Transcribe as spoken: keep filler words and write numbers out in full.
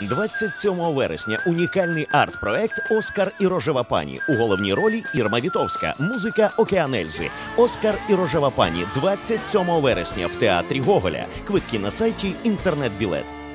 двадцять сьомого вересня унікальний арт-проект «Оскар і Рожева Пані». У головній ролі Ірма Вітовська, музика «Океанельзи». «Оскар і Рожева Пані» двадцять сьомого вересня в Театрі Гоголя. Квитки на сайті «Інтернет-білет».